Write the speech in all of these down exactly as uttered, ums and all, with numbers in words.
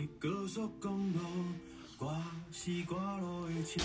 切高速公路，我是我路的车。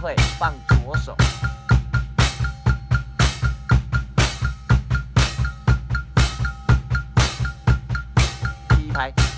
会放左手。 第一拍。